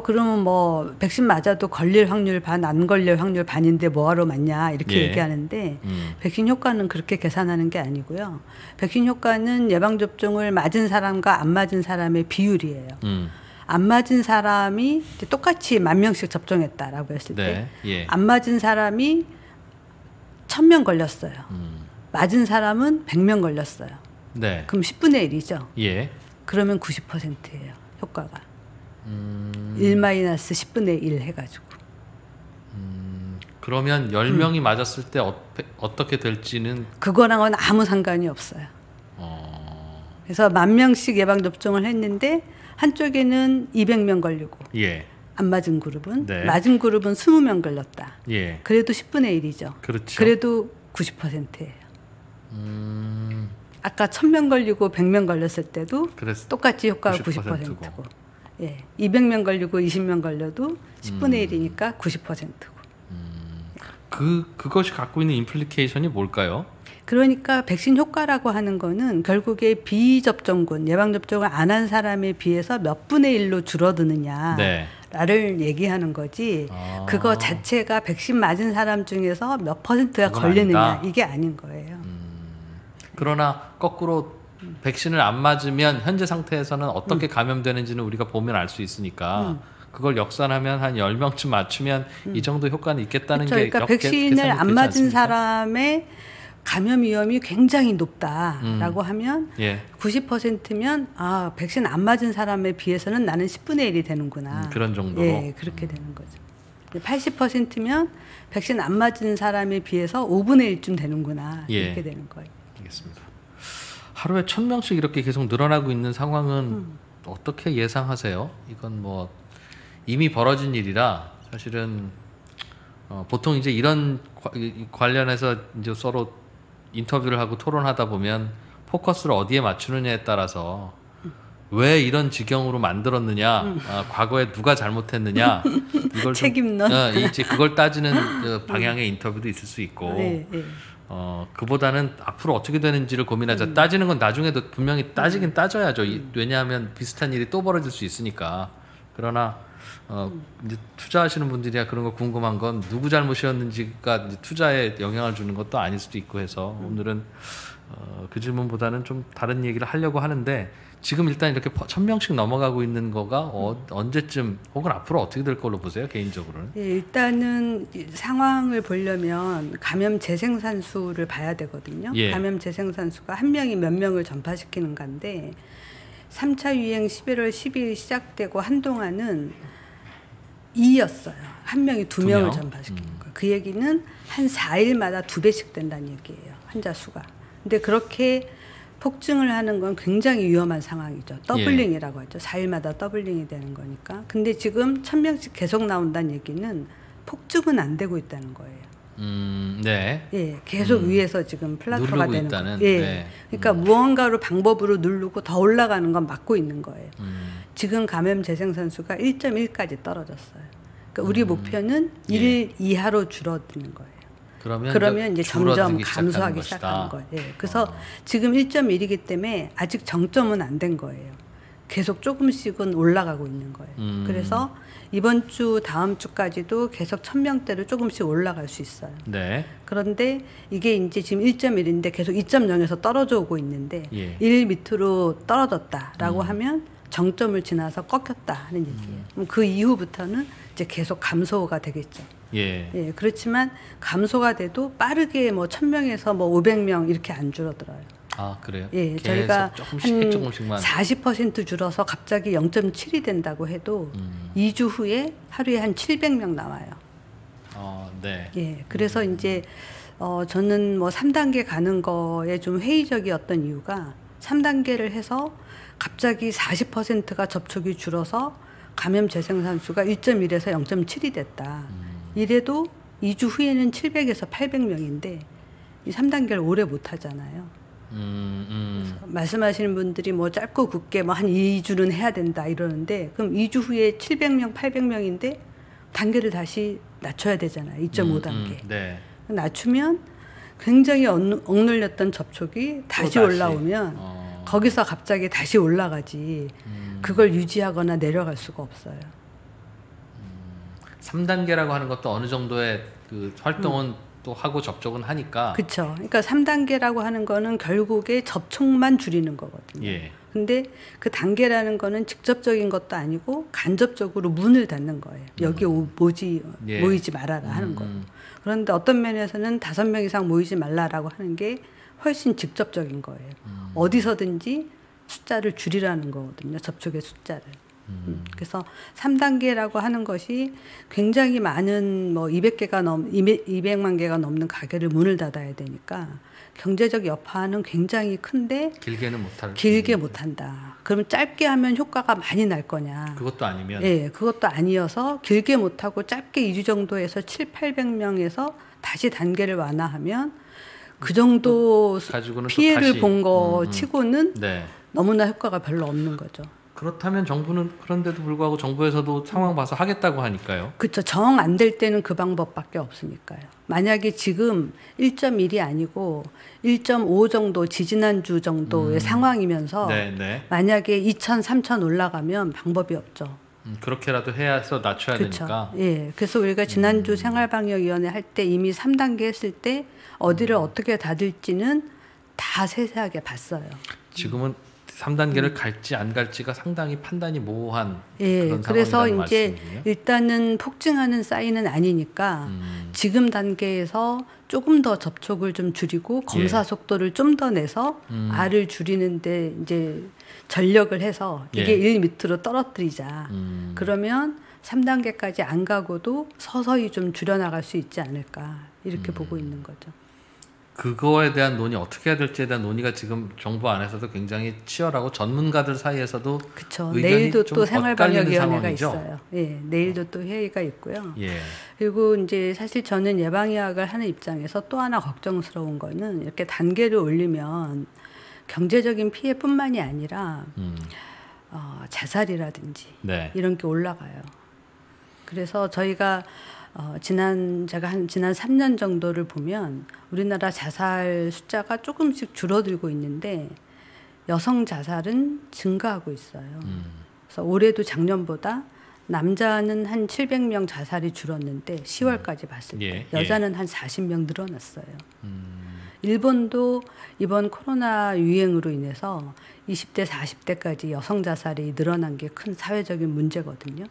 그러면 뭐 백신 맞아도 걸릴 확률 반, 안 걸릴 확률 반인데 뭐하러 맞냐 이렇게 얘기하는데 백신 효과는 그렇게 계산하는 게 아니고요. 백신 효과는 예방접종을 맞은 사람과 안 맞은 사람의 비율이에요. 안 맞은 사람이 똑같이 10,000명씩 접종했다라고 했을 때 안 맞은 사람이 1000명 걸렸어요. 맞은 사람은 100명 걸렸어요. 그럼 10분의 1이죠. 그러면 90%예요. 효과가. 1-10분의 1 해가지고. 그러면 10명이 맞았을 때 어떻게 될지는? 그거랑은 아무 상관이 없어요. 그래서 10,000명씩 예방접종을 했는데 한쪽에는 200명 걸리고 안 맞은 그룹은 맞은 그룹은 20명 걸렸다. 그래도 10분의 1이죠. 그렇죠. 그래도 90%예요. 아까 1000명 걸리고 100명 걸렸을 때도 똑같이 효과가 90%고 200명 걸리고 20명 걸려도 10분의 1이니까 90%고 그것이 갖고 있는 임플리케이션이 뭘까요? 그러니까 백신 효과라고 하는 거는 결국에 비접종군, 예방접종을 안 한 사람에 비해서 몇 분의 1로 줄어드느냐. 네. 나를 얘기하는 거지 그거 자체가 백신 맞은 사람 중에서 몇 %가 걸리느냐 아니다. 이게 아닌 거예요. 그러나 거꾸로 백신을 안 맞으면 현재 상태에서는 어떻게 감염되는지는 우리가 보면 알 수 있으니까 그걸 역산하면 한 10명쯤 맞추면 이 정도 효과는 있겠다는 그렇죠. 게 그러니까 백신을 안 맞은 않습니까? 사람의 감염 위험이 굉장히 높다라고 하면 예. 90%면 아 백신 안 맞은 사람에 비해서는 나는 10분의 1이 되는구나. 그런 정도로? 예, 그렇게 되는 거죠. 80%면 백신 안 맞은 사람에 비해서 5분의 1쯤 되는구나. 예. 이렇게 되는 거예요. 알겠습니다. 하루에 1000명씩 이렇게 계속 늘어나고 있는 상황은 어떻게 예상하세요? 이건 뭐 이미 벌어진 일이라 사실은 보통 이제 이런 관련해서 이제 서로 인터뷰를 하고 토론하다 보면 포커스를 어디에 맞추느냐에 따라서 왜 이런 지경으로 만들었느냐, 과거에 누가 잘못했느냐 이걸 책임론, 이제 그걸 따지는 방향의 인터뷰도 있을 수 있고, 네, 네. 그보다는 앞으로 어떻게 되는지를 고민하자. 따지는 건 나중에도 분명히 따지긴 따져야죠. 왜냐하면 비슷한 일이 또 벌어질 수 있으니까. 그러나 이제 투자하시는 분들이야 그런 거 궁금한 건 누구 잘못이었는지가 이제 투자에 영향을 주는 것도 아닐 수도 있고 해서 오늘은 그 질문보다는 좀 다른 얘기를 하려고 하는데 지금 일단 이렇게 1000명씩 넘어가고 있는 거가 언제쯤 혹은 앞으로 어떻게 될 걸로 보세요? 개인적으로는. 예, 일단은 상황을 보려면 감염 재생산수를 봐야 되거든요. 예. 감염 재생산수가 한 명이 몇 명을 전파시키는 건데 3차 유행 11월 10일 시작되고 한동안은 2였어요. 한 명이 2명을 전파시키는 거예요. 그 얘기는 한 4일마다 2배씩 된다는 얘기예요. 환자 수가. 근데 그렇게 폭증을 하는 건 굉장히 위험한 상황이죠. 더블링이라고 하죠. 4일마다 더블링이 되는 거니까. 근데 지금 1000명씩 계속 나온다는 얘기는 폭증은 안 되고 있다는 거예요. 네. 예, 계속 위에서 지금 플라토가 되는 거예요. 예. 네. 그러니까 무언가로 방법으로 누르고 더 올라가는 건 막고 있는 거예요. 지금 감염 재생산수가 1.1까지 떨어졌어요. 그러니까 우리 목표는 1 예. 이하로 줄어드는 거예요. 그러면 이제 점점 감소하기 시작하는 거예요. 예. 그래서 지금 1.1이기 때문에 아직 정점은 안 된 거예요. 계속 조금씩은 올라가고 있는 거예요. 그래서 이번 주, 다음 주까지도 계속 1000명대로 조금씩 올라갈 수 있어요. 네. 그런데 이게 이제 지금 1.1인데 계속 2.0에서 떨어져 오고 있는데 예. 1 밑으로 떨어졌다라고 하면 정점을 지나서 꺾였다 하는 얘기예요. 그럼 그 이후부터는 이제 계속 감소가 되겠죠. 예. 예. 그렇지만 감소가 돼도 빠르게 뭐 1000명에서 뭐 500명 이렇게 안 줄어들어요. 아 그래요? 예, 저희가 조금씩만 40% 줄어서 갑자기 0.7이 된다고 해도 2주 후에 하루에 한 700명 나와요. 네. 예, 그래서 이제 저는 뭐 3단계 가는 거에 좀 회의적이었던 이유가 3단계를 해서 갑자기 40%가 접촉이 줄어서 감염 재생산수가 1.1에서 0.7이 됐다. 이래도 2주 후에는 700에서 800명인데 이 3단계를 오래 못 하잖아요. 말씀하시는 분들이 뭐 짧고 굵게 뭐 한 2주는 해야 된다 이러는데 그럼 2주 후에 700명, 800명인데 단계를 다시 낮춰야 되잖아요. 2.5단계. 네. 낮추면 굉장히 억눌렸던 접촉이 다시 올라오면 거기서 갑자기 다시 올라가지 그걸 유지하거나 내려갈 수가 없어요. 3단계라고 하는 것도 어느 정도의 그 활동은 또 하고 접촉은 하니까. 그렇죠. 그러니까 3단계라고 하는 거는 결국에 접촉만 줄이는 거거든요. 예. 근데 그 단계라는 거는 직접적인 것도 아니고 간접적으로 문을 닫는 거예요. 여기 모이지 말아라 하는 거예요. 그런데 어떤 면에서는 5명 이상 모이지 말라라고 하는 게 훨씬 직접적인 거예요. 어디서든지 숫자를 줄이라는 거거든요. 접촉의 숫자를. 그래서 3단계라고 하는 것이 굉장히 많은 뭐 200만 개가 넘는 가게를 문을 닫아야 되니까 경제적 여파는 굉장히 큰데 길게는 못할 길게 못한다. 그럼 짧게 하면 효과가 많이 날 거냐? 그것도 아니면 예, 그것도 아니어서 길게 못하고 짧게 2주 정도에서 700~800명에서 다시 단계를 완화하면 그 정도 피해를 본 거 치고는 네. 너무나 효과가 별로 없는 거죠. 그렇다면 정부는 그런데도 불구하고 정부에서도 상황 봐서 하겠다고 하니까요. 그렇죠. 정 안 될 때는 그 방법밖에 없으니까요. 만약에 지금 1.1이 아니고 1.5 정도 지지난주 정도의 상황이면서 네네. 만약에 2천, 3천 올라가면 방법이 없죠. 그렇게라도 해서 낮춰야 그쵸. 되니까. 예. 그래서 우리가 지난주 생활방역위원회 할 때 이미 3단계 했을 때 어디를 어떻게 닫을지는 다 세세하게 봤어요. 지금은 3단계를 갈지 안 갈지가 상당히 판단이 모호한 예, 그런 상황이라는 그래서 이제 말씀이군요. 일단은 폭증하는 사인은 아니니까 지금 단계에서 조금 더 접촉을 좀 줄이고 검사 예. 속도를 좀 더 내서 R을 줄이는데 이제 전력을 해서 이게 예. 1 밑으로 떨어뜨리자. 그러면 3단계까지 안 가고도 서서히 좀 줄여나갈 수 있지 않을까 이렇게 보고 있는 거죠. 그거에 대한 논의 어떻게 해야 될지에 대한 논의가 지금 정부 안에서도 굉장히 치열하고 전문가들 사이에서도 그쵸. 의견이 내일도 좀 또 생활방역위원회가 있어요. 예, 내일도 또 회의가 있고요. 예. 그리고 이제 사실 저는 예방의학을 하는 입장에서 또 하나 걱정스러운 거는 이렇게 단계를 올리면 경제적인 피해뿐만이 아니라 자살이라든지 네. 이런 게 올라가요. 그래서 저희가 제가 지난 3년 정도를 보면 우리나라 자살 숫자가 조금씩 줄어들고 있는데 여성 자살은 증가하고 있어요. 그래서 올해도 작년보다 남자는 한 700명 자살이 줄었는데 10월까지 봤을 때 예, 여자는 예. 한 40명 늘어났어요. 일본도 이번 코로나 유행으로 인해서 20대, 40대까지 여성 자살이 늘어난 게 큰 사회적인 문제거든요.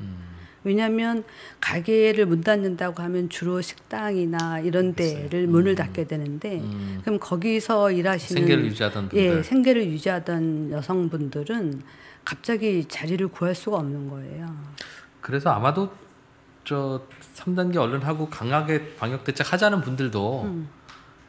왜냐하면 가게를 문 닫는다고 하면 주로 식당이나 이런 데를 문을 닫게 되는데 그럼 거기서 일하시는 생계를 유지하던 분들. 예, 생계를 유지하던 여성분들은 갑자기 자리를 구할 수가 없는 거예요. 그래서 아마도 저 3단계 얼른 하고 강하게 방역 대책 하자는 분들도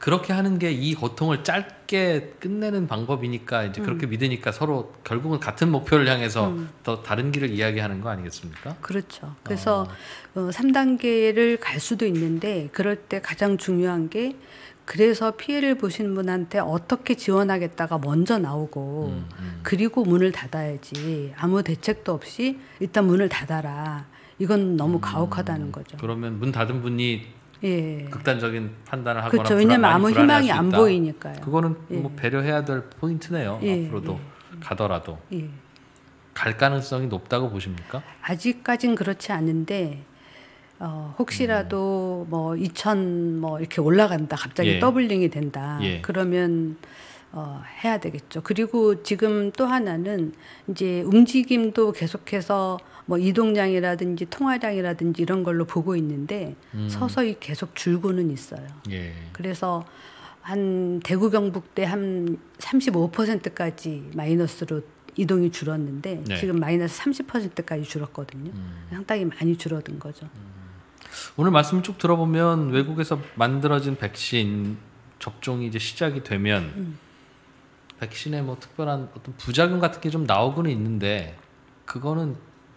그렇게 하는 게 이 고통을 짧게 끝내는 방법이니까 이제 그렇게 믿으니까 서로 결국은 같은 목표를 향해서 더 다른 길을 이야기하는 거 아니겠습니까? 그렇죠. 그래서 3단계를 갈 수도 있는데 그럴 때 가장 중요한 게 그래서 피해를 보신 분한테 어떻게 지원하겠다가 먼저 나오고 그리고 문을 닫아야지 아무 대책도 없이 일단 문을 닫아라. 이건 너무 가혹하다는 거죠. 그러면 문 닫은 분이 예. 극단적인 판단을 하거나 그렇죠. 왜냐면 아무 희망이 안 보이니까요. 그거는 예. 뭐 배려해야 될 포인트네요. 예. 앞으로도 예. 가더라도 예. 갈 가능성이 높다고 보십니까? 아직까진 그렇지 않은데 혹시라도 뭐 2천 뭐 이렇게 올라간다 갑자기 예. 더블링이 된다 예. 그러면 해야 되겠죠. 그리고 지금 또 하나는 이제 움직임도 계속해서 뭐 이동량이라든지 통화량이라든지 이런 걸로 보고 있는데 서서히 계속 줄고는 있어요. 예. 그래서 한 대구 경북 때 한 35%까지 마이너스로 이동이 줄었는데 네. 지금 마이너스 30%까지 줄었거든요. 상당히 많이 줄어든 거죠. 오늘 말씀 쭉 들어보면 외국에서 만들어진 백신 접종이 이제 시작이 되면 백신에 뭐 특별한 어떤 부작용 같은 게 좀 나오고는 있는데 그거는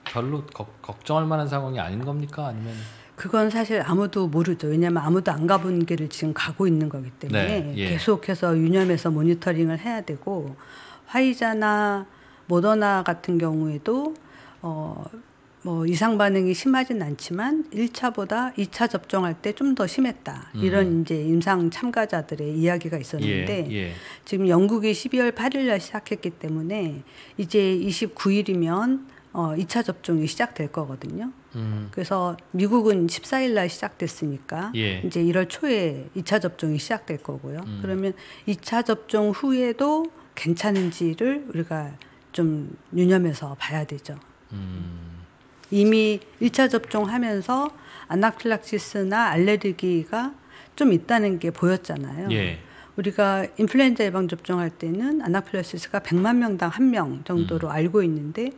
별로 걱정할 만한 상황이 아닌 겁니까? 아니면 그건 사실 아무도 모르죠. 왜냐하면 아무도 안 가본 길을 지금 가고 있는 거기 때문에 네, 예. 계속해서 유념해서 모니터링을 해야 되고 화이자나 모더나 같은 경우에도 뭐 이상 반응이 심하진 않지만 1차보다 2차 접종할 때 좀 더 심했다. 이런 이제 임상 참가자들의 이야기가 있었는데 예, 예. 지금 영국이 12월 8일 날 시작했기 때문에 이제 29일이면 2차 접종이 시작될 거거든요. 그래서 미국은 14일 날 시작됐으니까 예. 이제 1월 초에 2차 접종이 시작될 거고요. 그러면 2차 접종 후에도 괜찮은지를 우리가 좀 유념해서 봐야 되죠. 이미 1차 접종하면서 아나필락시스나 알레르기가 좀 있다는 게 보였잖아요. 예. 우리가 인플루엔자 예방접종할 때는 아나필락시스가 100만 명당 1명 정도로 알고 있는데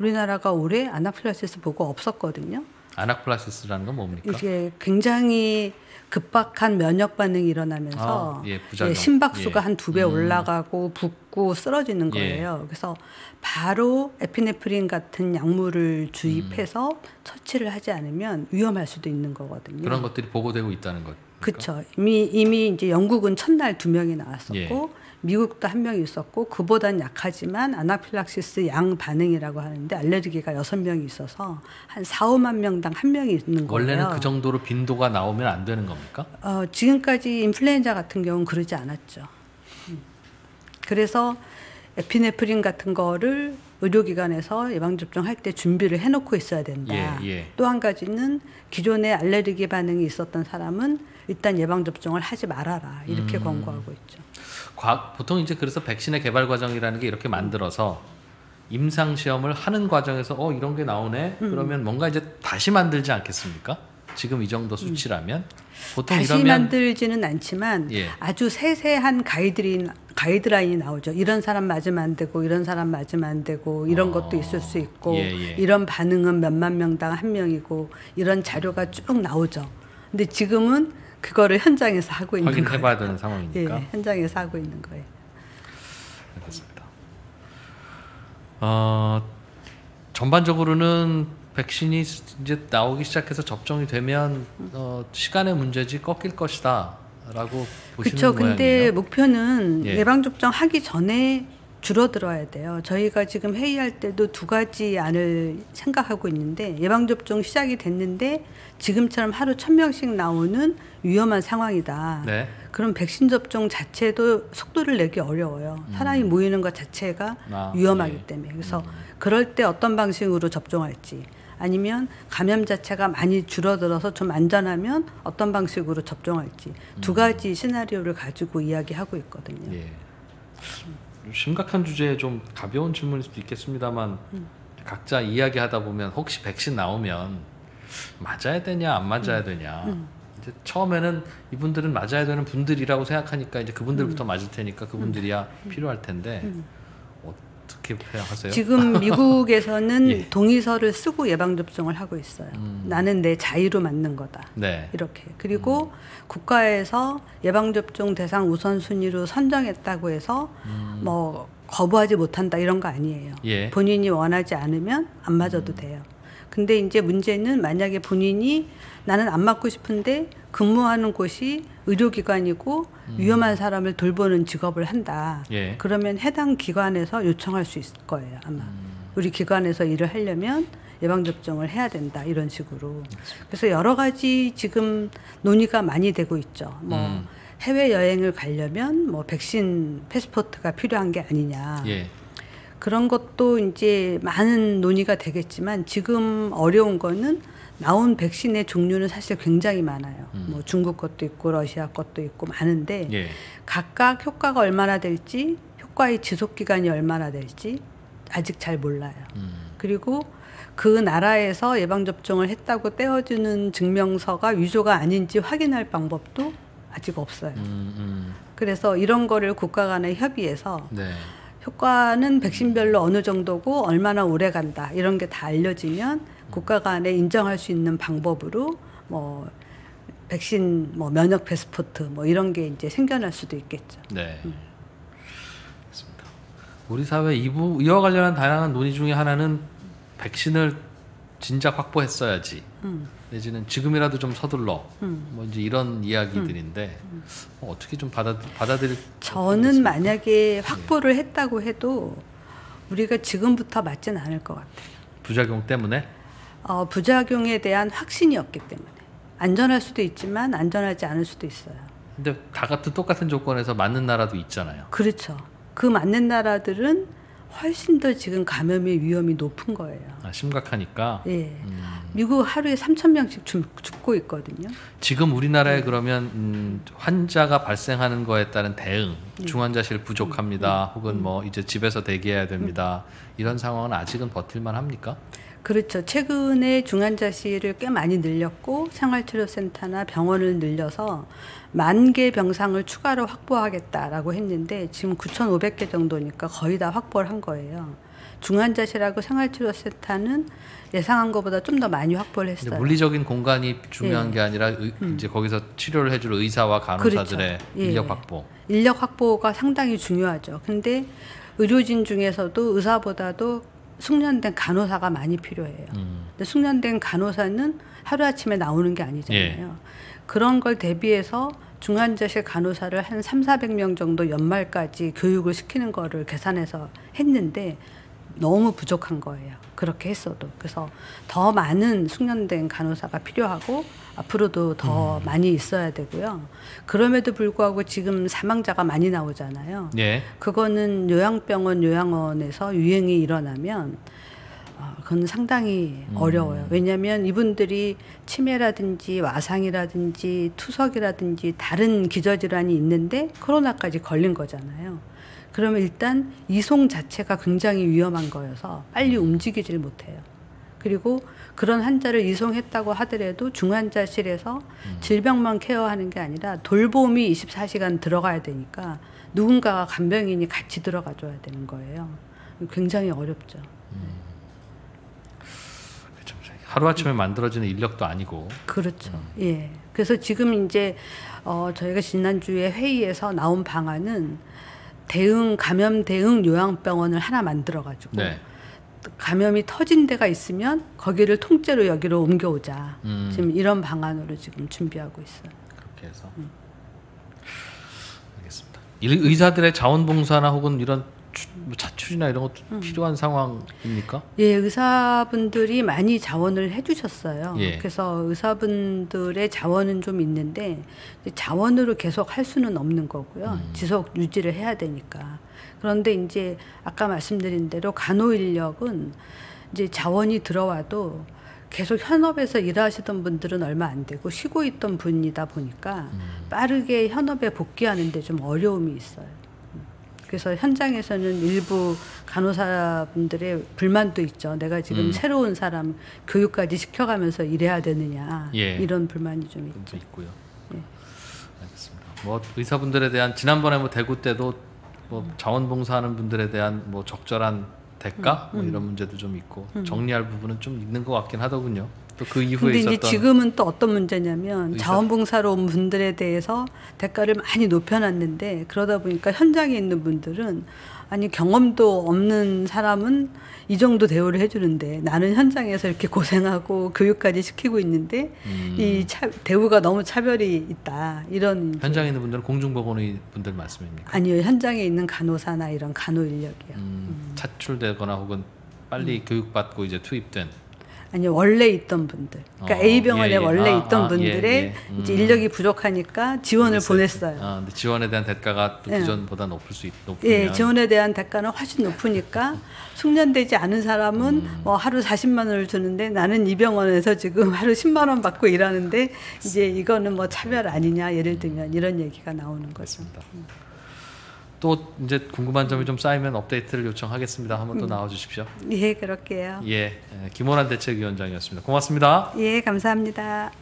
우리나라가 올해 아나필락시스 보고 없었거든요. 아나필락시스라는 건 뭡니까? 이게 굉장히 급박한 면역 반응이 일어나면서 예, 심박수가 예. 한 2배 올라가고 붓고 쓰러지는 거예요. 예. 그래서 바로 에피네프린 같은 약물을 주입해서 처치를 하지 않으면 위험할 수도 있는 거거든요. 그런 것들이 보고되고 있다는 거죠. 그렇죠. 이미 이제 영국은 첫날 2명이 나왔었고 예. 미국도 한 명 있었고 그보단 약하지만 아나필락시스 양 반응이라고 하는데 알레르기가 6명이 있어서 한 4, 5만 명당 1명이 있는 거예요. 원래는 그 정도로 빈도가 나오면 안 되는 겁니까? 지금까지 인플루엔자 같은 경우는 그러지 않았죠. 그래서 에피네프린 같은 거를 의료기관에서 예방접종할 때 준비를 해놓고 있어야 된다. 예, 예. 또 한 가지는 기존에 알레르기 반응이 있었던 사람은 일단 예방접종을 하지 말아라. 이렇게 권고하고 있죠. 보통 이제 그래서 백신의 개발 과정이라는 게 이렇게 만들어서 임상시험을 하는 과정에서 이런 게 나오네. 그러면 뭔가 이제 다시 만들지 않겠습니까? 지금 이 정도 수치라면. 보통 다시 이러면 만들지는 않지만 아주 세세한 가이드라인이 나오죠. 이런 사람 맞으면 안 되고 이런 사람 맞으면 안 되고 이런 것도 있을 수 있고 이런 반응은 몇만 명당 1명이고 이런 자료가 쭉 나오죠. 근데 지금은 그거를 현장에서 하고 있는 거예요. 확인해봐야 되는 상황이니까. 예, 현장에서 하고 있는 거예요. 알겠습니다. 전반적으로는 백신이 이제 나오기 시작해서 접종이 되면 시간의 문제지 꺾일 것이다 라고 보시는 거예요. 그렇죠. 근데 목표는 예방접종 하기 전에 줄어들어야 돼요. 저희가 지금 회의할 때도 2가지 안을 생각하고 있는데 예방접종 시작이 됐는데 지금처럼 하루 1000명씩 나오는 위험한 상황이다. 네. 그럼 백신 접종 자체도 속도를 내기 어려워요. 사람이 모이는 것 자체가 위험하기 때문에. 그래서 그럴 때 어떤 방식으로 접종할지 아니면 감염 자체가 많이 줄어들어서 좀 안전하면 어떤 방식으로 접종할지 2가지 시나리오를 가지고 이야기하고 있거든요. 예. 심각한 주제에 좀 가벼운 질문일 수도 있겠습니다만 각자 이야기하다 보면 혹시 백신 나오면 맞아야 되냐 안 맞아야 되냐 이제 처음에는 이분들은 맞아야 되는 분들이라고 생각하니까 이제 그분들부터 맞을 테니까 그분들이야 필요할 텐데 어떻게 하세요? 지금 미국에서는 동의서를 쓰고 예방접종을 하고 있어요. 나는 내 자의로 맞는 거다. 네. 이렇게. 그리고 국가에서 예방접종 대상 우선순위로 선정했다고 해서 뭐 거부하지 못한다 이런 거 아니에요. 본인이 원하지 않으면 안 맞아도 돼요. 근데 이제 문제는 만약에 본인이 나는 안 맞고 싶은데 근무하는 곳이 의료기관이고 위험한 사람을 돌보는 직업을 한다. 그러면 해당 기관에서 요청할 수 있을 거예요. 아마 우리 기관에서 일을 하려면 예방접종을 해야 된다. 이런 식으로. 그래서 여러 가지 지금 논의가 많이 되고 있죠. 뭐 해외여행을 가려면 뭐 백신 패스포트가 필요한 게 아니냐. 그런 것도 이제 많은 논의가 되겠지만 지금 어려운 거는 나온 백신의 종류는 사실 굉장히 많아요. 뭐 중국 것도 있고 러시아 것도 있고 많은데 각각 효과가 얼마나 될지 효과의 지속기간이 얼마나 될지 아직 잘 몰라요. 그리고 그 나라에서 예방접종을 했다고 떼어주는 증명서가 위조가 아닌지 확인할 방법도 아직 없어요. 그래서 이런 거를 국가 간에 협의해서 효과는 백신별로 어느 정도고 얼마나 오래 간다 이런 게 다 알려지면 국가 간에 인정할 수 있는 방법으로 뭐 백신 뭐 면역 패스포트 뭐 이런 게 이제 생겨날 수도 있겠죠. 네. 그렇습니다. 우리 사회 이와 관련한 다양한 논의 중에 하나는 백신을 진작 확보했어야지. 내지는 지금이라도 좀 서둘러 뭐 이제 이런 이야기들인데 어떻게 좀 받아들일 저는 만약에 확보를 했다고 해도 우리가 지금부터 맞진 않을 것 같아요. 부작용 때문에? 부작용에 대한 확신이 없기 때문에 안전할 수도 있지만 안전하지 않을 수도 있어요. 근데 다 같은 똑같은 조건에서 맞는 나라도 있잖아요. 그렇죠. 그 맞는 나라들은 훨씬 더 지금 감염의 위험이 높은 거예요. 심각하니까? 예. 미국 하루에 3,000명씩 죽고 있거든요. 지금 우리나라에 그러면 환자가 발생하는 거에 따른 대응, 중환자실 부족합니다. 혹은 뭐 이제 집에서 대기해야 됩니다. 이런 상황은 아직은 버틸만 합니까? 그렇죠. 최근에 중환자실을 꽤 많이 늘렸고 생활치료센터나 병원을 늘려서 10,000개 병상을 추가로 확보하겠다라고 했는데 지금 9,500개 정도니까 거의 다 확보를 한 거예요. 중환자실하고 생활치료센터는 예상한 것보다 좀 더 많이 확보를 했어요. 물리적인 공간이 중요한 게 아니라 이제 거기서 치료를 해줄 의사와 간호사들의 인력 확보. 인력 확보가 상당히 중요하죠. 근데 의료진 중에서도 의사보다도 숙련된 간호사가 많이 필요해요. 근데 숙련된 간호사는 하루아침에 나오는 게 아니잖아요. 그런 걸 대비해서 중환자실 간호사를 한 3,400명 정도 연말까지 교육을 시키는 거를 계산해서 했는데 너무 부족한 거예요. 그렇게 했어도. 그래서 더 많은 숙련된 간호사가 필요하고 앞으로도 더 많이 있어야 되고요. 그럼에도 불구하고 지금 사망자가 많이 나오잖아요. 예. 그거는 요양병원, 요양원에서 유행이 일어나면 그건 상당히 어려워요. 왜냐하면 이분들이 치매라든지 와상이라든지 투석이라든지 다른 기저질환이 있는데 코로나까지 걸린 거잖아요. 그러면 일단 이송 자체가 굉장히 위험한 거여서 빨리 움직이질 못해요. 그리고 그런 환자를 이송했다고 하더라도 중환자실에서 질병만 케어하는 게 아니라 돌봄이 24시간 들어가야 되니까 누군가가 간병인이 같이 들어가 줘야 되는 거예요. 굉장히 어렵죠. 하루아침에 만들어지는 인력도 아니고. 그렇죠. 예. 그래서 지금 이제 저희가 지난주에 회의에서 나온 방안은 대응 감염 대응 요양병원을 하나 만들어가지고 네. 감염이 터진 데가 있으면 거기를 통째로 여기로 옮겨오자. 지금 이런 방안으로 지금 준비하고 있어요. 그렇게 해서. 알겠습니다. 의사들의 자원봉사나 혹은 이런 자출이나 이런 것도 필요한 상황입니까? 예, 의사분들이 많이 자원을 해주셨어요. 예. 그래서 의사분들의 자원은 좀 있는데 자원으로 계속 할 수는 없는 거고요. 지속 유지를 해야 되니까. 그런데 이제 아까 말씀드린 대로 간호 인력은 이제 자원이 들어와도 계속 현업에서 일하시던 분들은 얼마 안 되고 쉬고 있던 분이다 보니까 빠르게 현업에 복귀하는 데 좀 어려움이 있어요. 그래서 현장에서는 일부 간호사분들의 불만도 있죠. 내가 지금 새로운 사람 교육까지 시켜가면서 일해야 되느냐. 예. 이런 불만이 좀 있죠. 있고요. 예. 알겠습니다. 뭐 의사분들에 대한 지난번에 뭐 대구 때도 뭐 자원봉사하는 분들에 대한 뭐 적절한 대가 뭐 이런 문제도 좀 있고 정리할 부분은 좀 있는 것 같긴 하더군요. 또 그 이후에 근데 이제 지금은 또 어떤 문제냐면 의사? 자원봉사로 온 분들에 대해서 대가를 많이 높여놨는데 그러다 보니까 현장에 있는 분들은 아니 경험도 없는 사람은 이 정도 대우를 해주는데 나는 현장에서 이렇게 고생하고 교육까지 시키고 있는데 이 대우가 너무 차별이 있다. 이런 현장에 있는 분들은 공중보건의 분들 말씀입니까? 아니요. 현장에 있는 간호사나 이런 간호 인력이요. 차출되거나 혹은 빨리 교육받고 이제 투입된 아니 원래 있던 분들, 그러니까 A 병원에 예, 예. 원래 있던 분들의 예, 예. 이제 인력이 부족하니까 지원을 보냈어요. 근데 지원에 대한 대가가 또 기존보다 예. 높으면 예, 지원에 대한 대가는 훨씬 높으니까 숙련되지 않은 사람은 뭐 하루 40만 원을 주는데 나는 이 병원에서 지금 하루 10만 원 받고 일하는데 이제 이거는 뭐 차별 아니냐 예를 들면 이런 얘기가 나오는 거죠. 또 이제 궁금한 점이 좀 쌓이면 업데이트를 요청하겠습니다. 한번 더 나와 주십시오. 예, 그럴게요. 예, 김오란 대책위원장이었습니다. 고맙습니다. 예, 감사합니다.